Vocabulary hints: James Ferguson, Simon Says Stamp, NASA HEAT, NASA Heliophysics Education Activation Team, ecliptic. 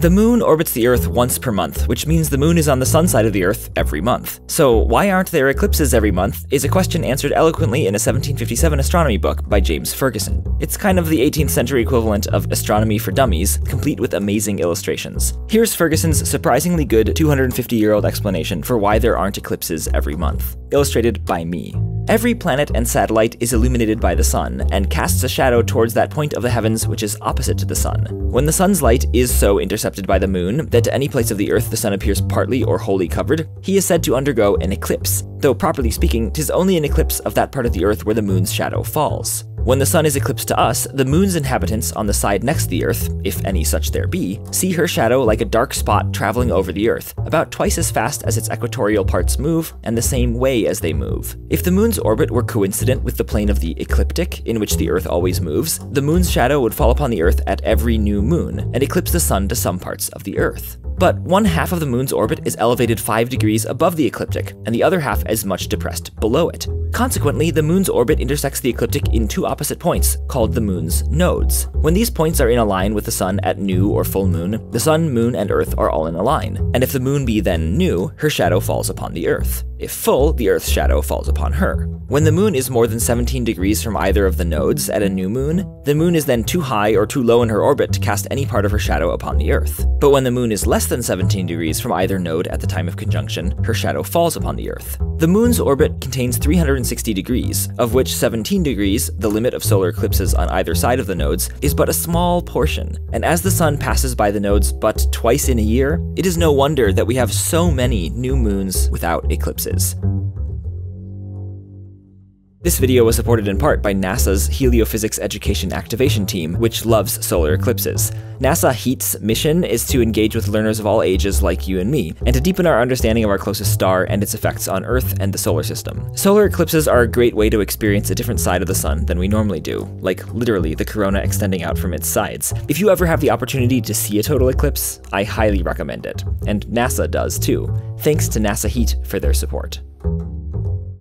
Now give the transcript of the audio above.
The moon orbits the Earth once per month, which means the moon is on the sun side of the Earth every month. So why aren't there eclipses every month is a question answered eloquently in a 1757 astronomy book by James Ferguson. It's kind of the 18th century equivalent of Astronomy for Dummies, complete with amazing illustrations. Here's Ferguson's surprisingly good 250-year-old explanation for why there aren't eclipses every month, illustrated by me. Every planet and satellite is illuminated by the sun, and casts a shadow towards that point of the heavens which is opposite to the sun. When the sun's light is so intercepted by the moon that to any place of the Earth the sun appears partly or wholly covered, he is said to undergo an eclipse, though properly speaking, 'tis only an eclipse of that part of the Earth where the moon's shadow falls. When the sun is eclipsed to us, the moon's inhabitants on the side next the Earth, if any such there be, see her shadow like a dark spot traveling over the Earth, about twice as fast as its equatorial parts move, and the same way as they move. If the moon's orbit were coincident with the plane of the ecliptic, in which the Earth always moves, the moon's shadow would fall upon the Earth at every new moon, and eclipse the sun to some parts of the Earth. But one half of the moon's orbit is elevated 5 degrees above the ecliptic, and the other half is much depressed below it. Consequently, the moon's orbit intersects the ecliptic in two opposite points, called the moon's nodes. When these points are in a line with the sun at new or full moon, the sun, moon, and Earth are all in a line, and if the moon be then new, her shadow falls upon the Earth. If full, the Earth's shadow falls upon her. When the moon is more than 17 degrees from either of the nodes at a new moon, the moon is then too high or too low in her orbit to cast any part of her shadow upon the Earth. But when the moon is less than 17 degrees from either node at the time of conjunction, her shadow falls upon the Earth. The moon's orbit contains 360 degrees, of which 17 degrees, the limit of solar eclipses on either side of the nodes, is but a small portion, and as the sun passes by the nodes but twice in a year, it is no wonder that we have so many new moons without eclipses. This video was supported in part by NASA's Heliophysics Education Activation Team, which loves solar eclipses. NASA HEAT's mission is to engage with learners of all ages like you and me, and to deepen our understanding of our closest star and its effects on Earth and the solar system. Solar eclipses are a great way to experience a different side of the sun than we normally do, like literally the corona extending out from its sides. If you ever have the opportunity to see a total eclipse, I highly recommend it. And NASA does too. Thanks to NASA HEAT for their support.